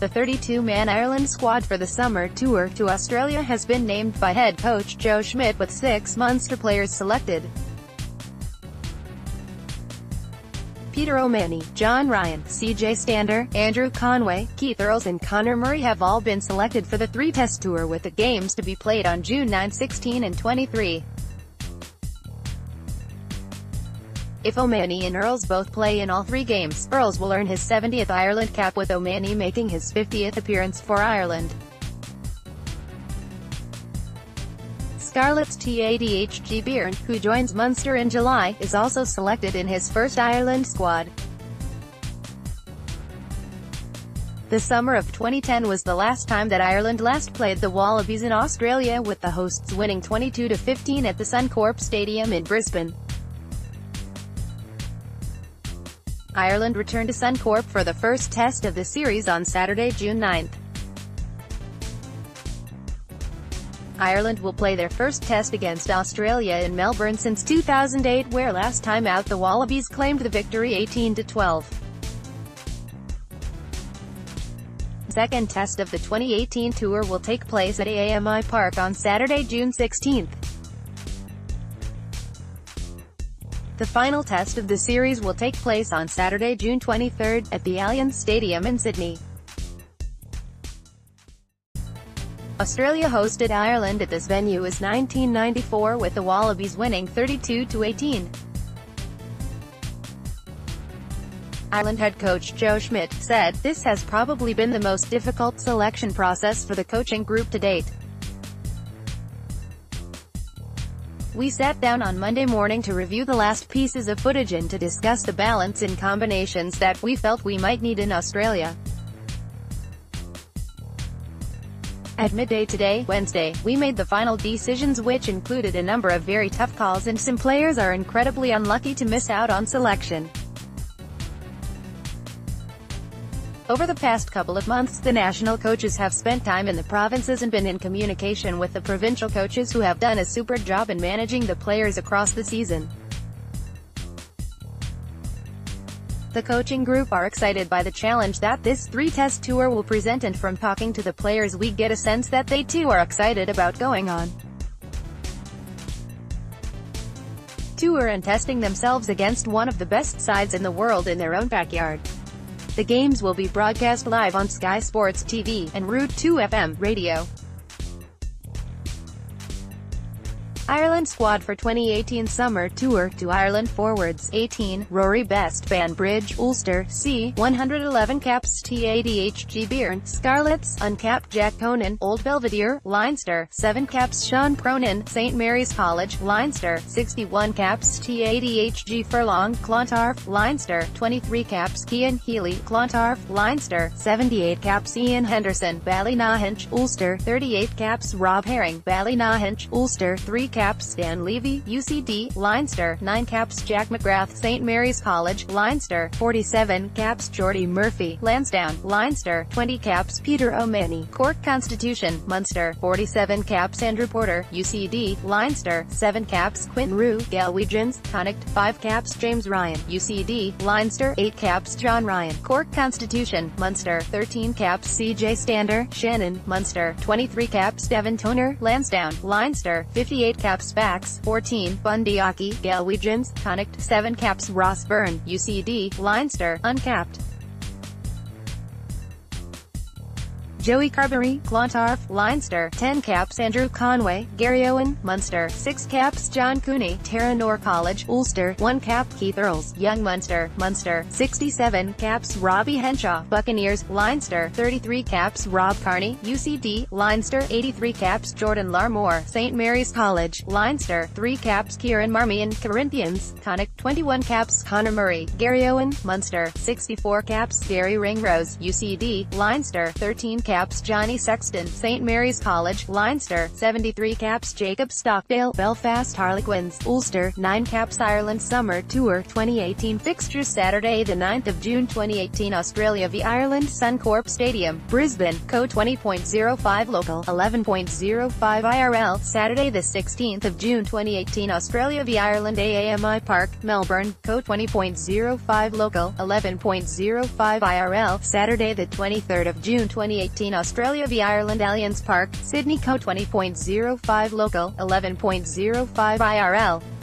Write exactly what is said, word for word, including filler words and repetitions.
The thirty-two man Ireland squad for the summer tour to Australia has been named by head coach Joe Schmidt, with six Munster players selected: Peter O'Mahony, John Ryan, C J Stander, Andrew Conway, Keith Earls and Conor Murray have all been selected for the three-test tour, with the games to be played on June ninth, sixteen and twenty-three. If O'Mahony and Earls both play in all three games, Earls will earn his seventieth Ireland cap, with O'Mahony making his fiftieth appearance for Ireland. Scarlets' Tadhg Beirne, who joins Munster in July, is also selected in his first Ireland squad. The summer of twenty ten was the last time that Ireland last played the Wallabies in Australia, with the hosts winning twenty-two to fifteen at the Suncorp Stadium in Brisbane. Ireland returned to Suncorp for the first test of the series on Saturday, June ninth. Ireland will play their first test against Australia in Melbourne since two thousand eight, where last time out the Wallabies claimed the victory eighteen to twelve. Second test of the twenty eighteen tour will take place at A A M I Park on Saturday, June sixteenth. The final test of the series will take place on Saturday, June twenty-third, at the Allianz Stadium in Sydney. Australia hosted Ireland at this venue as nineteen ninety-four, with the Wallabies winning thirty-two to eighteen. Ireland head coach Joe Schmidt said, "This has probably been the most difficult selection process for the coaching group to date. We sat down on Monday morning to review the last pieces of footage and to discuss the balance in combinations that we felt we might need in Australia. At midday today, Wednesday, we made the final decisions, which included a number of very tough calls, and some players are incredibly unlucky to miss out on selection." Over the past couple of months, the national coaches have spent time in the provinces and been in communication with the provincial coaches, who have done a super job in managing the players across the season. The coaching group are excited by the challenge that this three-test tour will present, and from talking to the players we get a sense that they too are excited about going on tour and testing themselves against one of the best sides in the world in their own backyard. The games will be broadcast live on Sky Sports T V, and Root two F M, radio. Ireland squad for twenty eighteen Summer Tour to Ireland: forwards, eighteen, Rory Best, Banbridge, Ulster, c. one hundred eleven caps Tadhg Beirne, Scarlets, uncapped Jack Conan, Old Belvedere, Leinster, seven caps Sean Cronin, Saint Mary's College, Leinster, sixty-one caps Tadhg Furlong, Clontarf, Leinster, twenty-three caps Kian Healy, Clontarf, Leinster, seventy-eight caps Ian Henderson, Ballynahinch, Ulster, thirty-eight caps Rob Herring, Ballynahinch, Ulster, three caps caps Dan Levy, U C D, Leinster, nine caps Jack McGrath, Saint Mary's College, Leinster, forty-seven caps Jordy Murphy, Lansdowne, Leinster, twenty caps Peter O'Mahony, Cork Constitution, Munster, forty-seven caps Andrew Porter, U C D, Leinster, seven caps Quinn Roux, Galwegians, Connacht, five caps James Ryan, U C D, Leinster, eight caps John Ryan, Cork Constitution, Munster, thirteen caps C J Stander, Shannon, Munster, twenty-three caps Devin Toner, Lansdowne, Leinster, fifty-eight caps Backs, fourteen, Bundyaki, Galwegians, Connacht, seven caps Ross Byrne, U C D, Leinster, uncapped Joey Carbery, Clontarf, Leinster, ten caps Andrew Conway, Gary Owen, Munster, six caps John Cooney, Terranor College, Ulster, one cap Keith Earls, Young Munster, Munster, sixty-seven caps Robbie Henshaw, Buccaneers, Leinster, thirty-three caps Rob Carney, U C D, Leinster, eighty-three caps Jordan Larmore, Saint Mary's College, Leinster, three caps Kieran Marmion, Corinthians, Connacht, twenty-one caps Conor Murray, Gary Owen, Munster, sixty-four caps Gary Ringrose, U C D, Leinster, thirteen caps caps Johnny Sexton, Saint Mary's College, Leinster, seventy-three caps Jacob Stockdale, Belfast Harlequins, Ulster, nine caps Ireland Summer Tour, twenty eighteen fixtures Saturday the ninth of June twenty eighteen, Australia v Ireland, Suncorp Stadium, Brisbane, C O twenty point oh five local, eleven point oh five I R L, Saturday the sixteenth of June twenty eighteen, Australia v Ireland, A A M I Park, Melbourne, C O twenty point oh five local, eleven point oh five I R L, Saturday the twenty-third of June twenty eighteen, Australia v Ireland, Allianz Park, Sydney, C O twenty point oh five local, eleven point oh five I R L.